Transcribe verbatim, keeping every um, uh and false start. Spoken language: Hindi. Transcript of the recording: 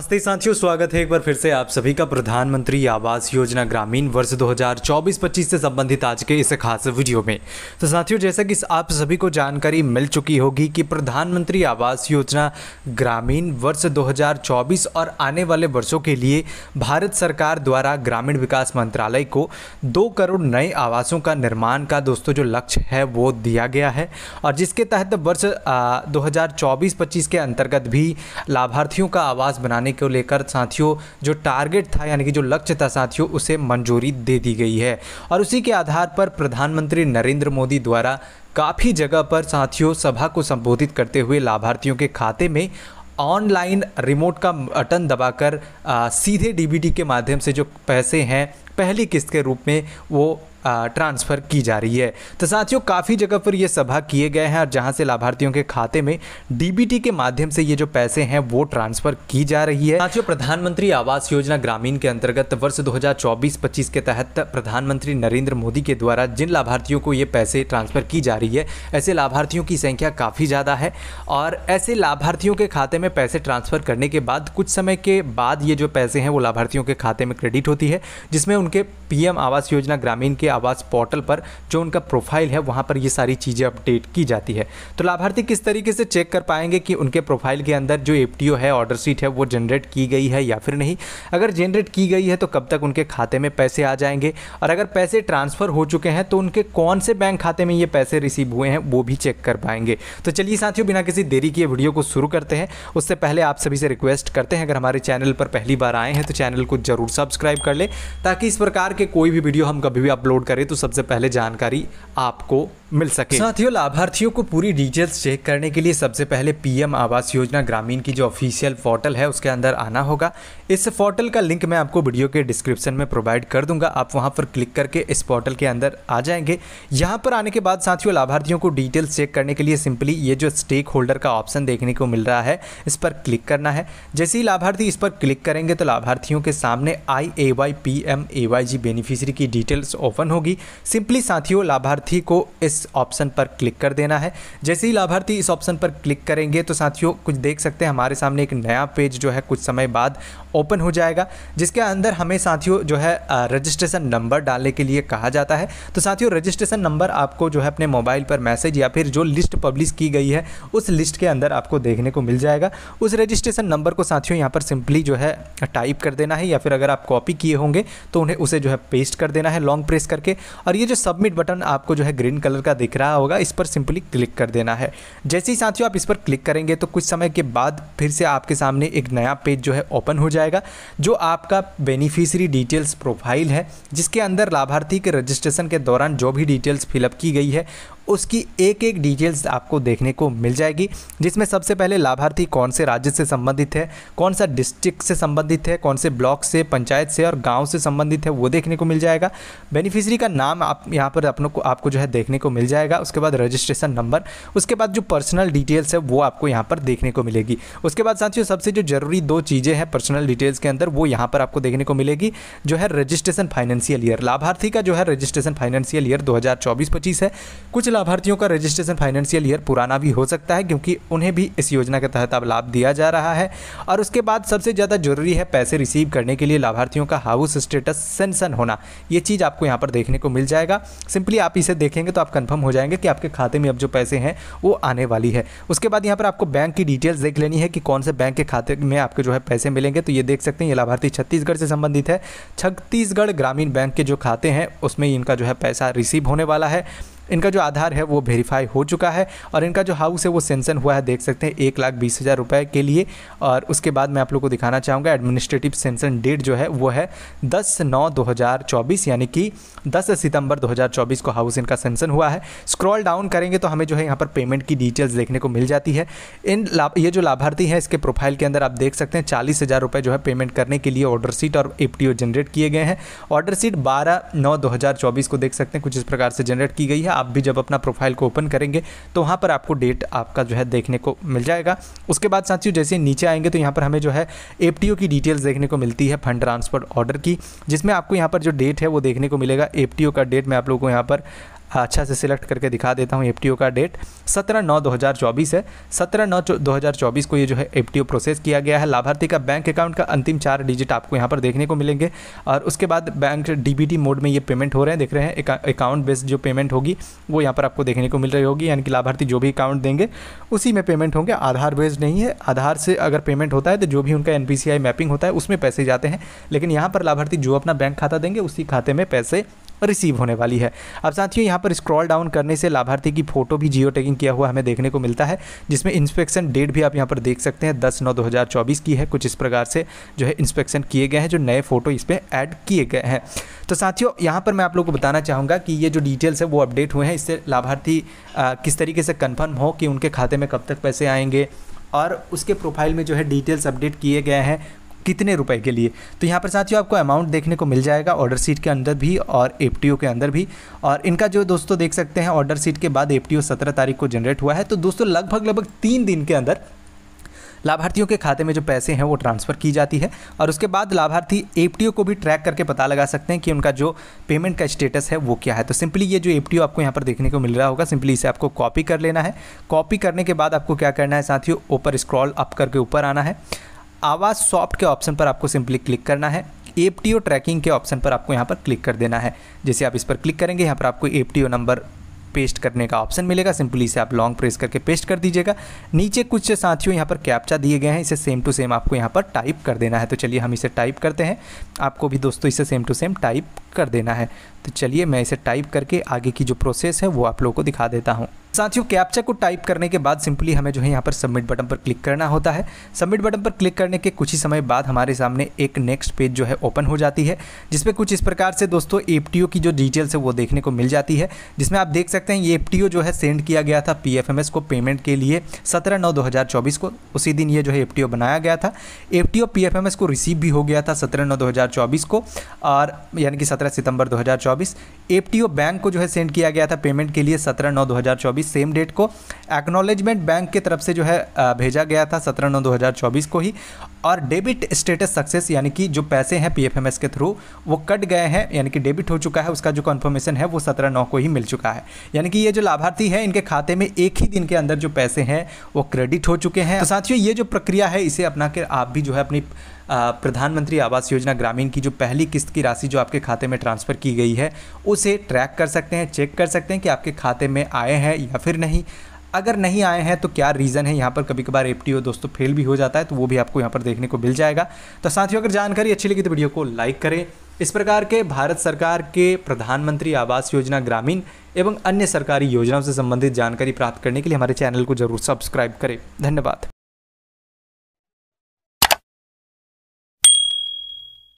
नमस्ते साथियों, स्वागत है एक बार फिर से आप सभी का प्रधानमंत्री आवास योजना ग्रामीण वर्ष दो हज़ार चौबीस पच्चीस से संबंधित आज के इस खास वीडियो में। तो साथियों, जैसा कि आप सभी को जानकारी मिल चुकी होगी कि प्रधानमंत्री आवास योजना ग्रामीण वर्ष दो हज़ार चौबीस और आने वाले वर्षों के लिए भारत सरकार द्वारा ग्रामीण विकास मंत्रालय को दो करोड़ नए आवासों का निर्माण का दोस्तों जो लक्ष्य है वो दिया गया है, और जिसके तहत वर्ष दो हज़ार चौबीस पच्चीस के अंतर्गत भी लाभार्थियों का आवास बनाने को लेकर साथियों जो टारगेट था यानी कि जो लक्ष्य था साथियों उसे मंजूरी दे दी गई है। और उसी के आधार पर प्रधानमंत्री नरेंद्र मोदी द्वारा काफ़ी जगह पर साथियों सभा को संबोधित करते हुए लाभार्थियों के खाते में ऑनलाइन रिमोट का बटन दबाकर आ, सीधे डीबीटी के माध्यम से जो पैसे हैं पहली किस्त के रूप में वो ट्रांसफ़र की जा रही है। तो साथियों काफ़ी जगह पर ये सभा किए गए हैं और जहां से लाभार्थियों के खाते में डीबीटी के माध्यम से ये जो पैसे हैं वो ट्रांसफ़र की जा रही है। साथियों प्रधानमंत्री आवास योजना ग्रामीण के अंतर्गत वर्ष दो हज़ार चौबीस पच्चीस के तहत प्रधानमंत्री नरेंद्र मोदी के द्वारा जिन लाभार्थियों को ये पैसे ट्रांसफ़र की जा रही है ऐसे लाभार्थियों की संख्या काफ़ी ज़्यादा है, और ऐसे लाभार्थियों के खाते में पैसे ट्रांसफ़र करने के बाद कुछ समय के बाद ये जो पैसे हैं वो लाभार्थियों के खाते में क्रेडिट होती है, जिसमें उनके पीएम आवास योजना ग्रामीण के आवास पोर्टल पर जो उनका प्रोफाइल है वहां पर ये सारी चीज़ें अपडेट की जाती है। तो लाभार्थी किस तरीके से चेक कर पाएंगे कि उनके प्रोफाइल के अंदर जो एफटीओ है, ऑर्डर शीट है, वो जनरेट की गई है या फिर नहीं। अगर जनरेट की गई है तो कब तक उनके खाते में पैसे आ जाएंगे, और अगर पैसे ट्रांसफ़र हो चुके हैं तो उनके कौन से बैंक खाते में ये पैसे रिसीव हुए हैं वो भी चेक कर पाएंगे। तो चलिए साथियों, बिना किसी देरी के वीडियो को शुरू करते हैं। उससे पहले आप सभी से रिक्वेस्ट करते हैं, अगर हमारे चैनल पर पहली बार आए हैं तो चैनल को जरूर सब्सक्राइब कर लें, ताकि इस प्रकार के कोई भी वीडियो हम कभी भी अपलोड करें तो सबसे पहले जानकारी आपको मिल सके। साथियों लाभार्थियों को पूरी डिटेल्स चेक करने के लिए सबसे पहले पीएम आवास योजना ग्रामीण की जो ऑफिशियल पोर्टल है उसके अंदर आना होगा। इस पोर्टल का लिंक मैं आपको वीडियो के डिस्क्रिप्शन में प्रोवाइड कर दूंगा, आप वहां पर क्लिक करके इस पोर्टल के अंदर आ जाएंगे। यहां पर आने के बाद साथियों लाभार्थियों को डिटेल्स चेक करने के लिए सिंपली ये जो स्टेक होल्डर का ऑप्शन देखने को मिल रहा है इस पर क्लिक करना है। जैसे ही लाभार्थी इस पर क्लिक करेंगे तो लाभार्थियों के सामने I A Y P M A Y G beneficiary की डिटेल्स ओपन होगी। सिंपली साथियों लाभार्थी को इस ऑप्शन पर क्लिक कर देना है। जैसे ही लाभार्थी इस ऑप्शन पर क्लिक करेंगे तो साथियों कुछ देख सकते हैं हमारे सामने एक नया पेज जो है कुछ समय बाद ओपन हो जाएगा, जिसके अंदर हमें साथियों जो है रजिस्ट्रेशन नंबर डालने के लिए कहा जाता है। तो साथियों रजिस्ट्रेशन नंबर आपको जो है अपने मोबाइल पर मैसेज या फिर जो लिस्ट पब्लिश की गई है उस लिस्ट के अंदर आपको देखने को मिल जाएगा। उस रजिस्ट्रेशन नंबर को साथियों यहाँ पर सिंपली जो है टाइप कर देना है, या फिर अगर आप कॉपी किए होंगे तो उन्हें उसे जो है पेस्ट कर देना है लॉन्ग प्रेस करके, और ये जो सबमिट बटन आपको जो है ग्रीन कलर का दिख रहा होगा इस पर सिंपली क्लिक कर देना है। जैसे ही साथियों आप इस पर क्लिक करेंगे तो कुछ समय के बाद फिर से आपके सामने एक नया पेज जो है ओपन हो जाएगा, जो आपका बेनिफिशियरी डिटेल्स प्रोफाइल है, जिसके अंदर लाभार्थी के रजिस्ट्रेशन के दौरान जो भी डिटेल्स फिलअप की गई है उसकी एक एक डिटेल्स आपको देखने को मिल जाएगी, जिसमें सबसे पहले लाभार्थी कौन से राज्य से संबंधित है, कौन सा डिस्ट्रिक्ट से संबंधित है, कौन से ब्लॉक से, पंचायत से और गांव से संबंधित है वो देखने को मिल जाएगा। बेनिफिशियरी का नाम आप यहाँ पर अपनों को आपको जो है देखने को मिल जाएगा, उसके बाद रजिस्ट्रेशन नंबर, उसके बाद जो पर्सनल डिटेल्स है वो आपको यहाँ पर देखने को मिलेगी। उसके बाद साथियों सबसे जो जरूरी दो चीज़ें हैं पर्सनल डिटेल्स के अंदर वो यहाँ पर आपको देखने को मिलेगी, जो है रजिस्ट्रेशन फाइनेंशियल ईयर। लाभार्थी का जो है रजिस्ट्रेशन फाइनेंशियल ईयर दो हज़ार चौबीस पच्चीस है। कुछ लाभार्थियों का रजिस्ट्रेशन फाइनेंशियल ईयर पुराना भी हो सकता है, क्योंकि उन्हें भी इस योजना के तहत अब लाभ दिया जा रहा है। और उसके बाद सबसे ज़्यादा जरूरी है पैसे रिसीव करने के लिए लाभार्थियों का हाउस स्टेटस सेंशन होना, ये चीज़ आपको यहाँ पर देखने को मिल जाएगा। सिंपली आप इसे देखेंगे तो आप कंफर्म हो जाएंगे कि आपके खाते में अब जो पैसे हैं वो आने वाली है। उसके बाद यहाँ पर आपको बैंक की डिटेल्स देख लेनी है कि कौन से बैंक के खाते में आपके जो है पैसे मिलेंगे। तो ये देख सकते हैं ये लाभार्थी छत्तीसगढ़ से संबंधित है, छत्तीसगढ़ ग्रामीण बैंक के जो खाते हैं उसमें इनका जो है पैसा रिसीव होने वाला है। इनका जो आधार है वो वेरीफाई हो चुका है, और इनका जो हाउस है वो सेंशन हुआ है, देख सकते हैं एक लाख बीस हज़ार रुपये के लिए। और उसके बाद मैं आप लोगों को दिखाना चाहूँगा एडमिनिस्ट्रेटिव सेंशन डेट जो है वो है दस नौ दो हज़ार चौबीस, यानी कि दस सितंबर दो हज़ार चौबीस को हाउस इनका सेंशन हुआ है। स्क्रॉल डाउन करेंगे तो हमें जो है यहाँ पर पेमेंट की डिटेल्स देखने को मिल जाती है। इन ये जो लाभार्थी हैं इसके प्रोफाइल के अंदर आप देख सकते हैं चालीस हज़ार रुपये जो है पेमेंट करने के लिए ऑर्डर शीट और एफटीओ जनरेट किए गए हैं। ऑर्डर शीट बारह नौ दो हज़ार चौबीस को देख सकते हैं कुछ इस प्रकार से जनरेट की गई है। आप भी जब अपना प्रोफाइल को ओपन करेंगे तो वहाँ पर आपको डेट आपका जो है देखने को मिल जाएगा। उसके बाद साथियों जैसे नीचे आएंगे तो यहाँ पर हमें जो है एफटीओ की डिटेल्स देखने को मिलती है फंड ट्रांसफर ऑर्डर की, जिसमें आपको यहाँ पर जो डेट है वो देखने को मिलेगा। एफटीओ का डेट मैं आप लोगों को यहाँ पर अच्छा से सिलेक्ट करके दिखा देता हूँ। एफ टी ओ का डेट सत्रह नौ दो हज़ार चौबीस है। सत्रह नौ दो हज़ार चौबीस को ये जो है एफ टी ओ प्रोसेस किया गया है। लाभार्थी का बैंक अकाउंट का अंतिम चार डिजिट आपको यहाँ पर देखने को मिलेंगे और उसके बाद bank D B T mode में ये पेमेंट हो रहे हैं, देख रहे हैं। अकाउंट बेस्ड जो पेमेंट होगी वो यहाँ पर आपको देखने को मिल रही होगी, यानी कि लाभार्थी जो भी अकाउंट देंगे उसी में पेमेंट होंगे। आधार बेस्ड नहीं है, आधार से अगर पेमेंट होता है तो जो भी उनका N P C I mapping होता है उसमें पैसे जाते हैं, लेकिन यहाँ पर लाभार्थी जो अपना बैंक खाता देंगे उसी खाते में पैसे रिसीव होने वाली है। अब साथियों यहाँ पर स्क्रॉल डाउन करने से लाभार्थी की फोटो भी जियो टैगिंग किया हुआ हमें देखने को मिलता है, जिसमें इंस्पेक्शन डेट भी आप यहाँ पर देख सकते हैं दस नौ दो हज़ार चौबीस की है। कुछ इस प्रकार से जो है इंस्पेक्शन किए गए हैं, जो नए फोटो इस पर ऐड किए गए हैं। तो साथियों यहाँ पर मैं आप लोगों को बताना चाहूँगा कि ये जो डिटेल्स है वो अपडेट हुए हैं, इससे लाभार्थी आ, किस तरीके से कन्फर्म हो कि उनके खाते में कब तक पैसे आएँगे और उसके प्रोफाइल में जो है डिटेल्स अपडेट किए गए हैं कितने रुपए के लिए। तो यहाँ पर साथियों आपको अमाउंट देखने को मिल जाएगा ऑर्डर सीट के अंदर भी और एफटीओ के अंदर भी। और इनका जो दोस्तों देख सकते हैं ऑर्डर सीट के बाद एफटीओ सत्रह तारीख को जनरेट हुआ है। तो दोस्तों लगभग लगभग तीन दिन के अंदर लाभार्थियों के खाते में जो पैसे हैं वो ट्रांसफ़र की जाती है और उसके बाद लाभार्थी एफटीओ को भी ट्रैक करके पता लगा सकते हैं कि उनका जो पेमेंट का स्टेटस है वो क्या है। तो सिंपली ये जो एफटीओ आपको यहाँ पर देखने को मिल रहा होगा, सिंपली इसे आपको कॉपी कर लेना है। कॉपी करने के बाद आपको क्या करना है साथियों, ऊपर स्क्रॉल अप करके ऊपर आना है, आवाज़ सॉफ्ट के ऑप्शन पर आपको सिंपली क्लिक करना है। एफटीओ ट्रैकिंग के ऑप्शन पर आपको यहाँ पर क्लिक कर देना है। जैसे आप इस पर क्लिक करेंगे यहाँ पर आपको एफटीओ नंबर पेस्ट करने का ऑप्शन मिलेगा, सिंपली इसे आप लॉन्ग प्रेस करके पेस्ट कर दीजिएगा। नीचे कुछ साथियों यहाँ पर कैप्चा दिए गए हैं, इसे सेम टू सेम आपको यहाँ पर टाइप कर देना है। तो चलिए हम इसे टाइप करते हैं, आपको भी दोस्तों इसे सेम टू सेम टाइप कर देना है। तो चलिए मैं इसे टाइप करके आगे की जो प्रोसेस है वो आप लोगों को दिखा देता हूँ। साथियों कैप्चा को टाइप करने के बाद सिंपली हमें जो है यहाँ पर सबमिट बटन पर क्लिक करना होता है। सबमिट बटन पर क्लिक करने के कुछ ही समय बाद हमारे सामने एक नेक्स्ट पेज जो है ओपन हो जाती है, जिसमें कुछ इस प्रकार से दोस्तों एफटीओ की जो डिटेल्स है वो देखने को मिल जाती है, जिसमें आप देख सकते हैं ये एफटीओ जो है सेंड किया गया था पीएफएमएस को पेमेंट के लिए सत्रह नौ दो हज़ार चौबीस को। उसी दिन ये जो है एफटीओ बनाया गया था। एफटीओ पीएफएमएस को रिसीव भी हो गया था सत्रह नौ दो हज़ार चौबीस को, और यानी कि सत्रह सितंबर दो हज़ार चौबीस। एफटीओ बैंक को जो है सेंड किया गया था पेमेंट के लिए सत्रह नौ दो हज़ार चौबीस सेम डेट को। एक्नॉलेजमेंट बैंक की तरफ से जो है भेजा गया था सत्रह नौ दो हज़ार चौबीस को ही। और डेबिट स्टेटस सक्सेस, यानी कि जो पैसे हैं पीएफएमएस के थ्रू वो कट गए हैं, यानी कि डेबिट हो चुका है, उसका जो कंफर्मेशन है वो सत्रह नौ को ही मिल चुका है। यानी कि ये जो लाभार्थी है इनके खाते में एक ही दिन के अंदर जो पैसे हैं वो क्रेडिट हो चुके हैं। तो साथियों ये जो प्रक्रिया है इसे अपना कर आप भी जो है अपनी प्रधानमंत्री आवास योजना ग्रामीण की जो पहली किस्त की राशि जो आपके खाते में ट्रांसफ़र की गई है उसे ट्रैक कर सकते हैं, चेक कर सकते हैं कि आपके खाते में आए हैं या फिर नहीं। अगर नहीं आए हैं तो क्या रीज़न है, यहाँ पर कभी कभार एफटीओ दोस्तों फेल भी हो जाता है, तो वो भी आपको यहाँ पर देखने को मिल जाएगा। तो साथियों अगर जानकारी अच्छी लगी तो वीडियो को लाइक करें। इस प्रकार के भारत सरकार के प्रधानमंत्री आवास योजना ग्रामीण एवं अन्य सरकारी योजनाओं से संबंधित जानकारी प्राप्त करने के लिए हमारे चैनल को जरूर सब्सक्राइब करें। धन्यवाद।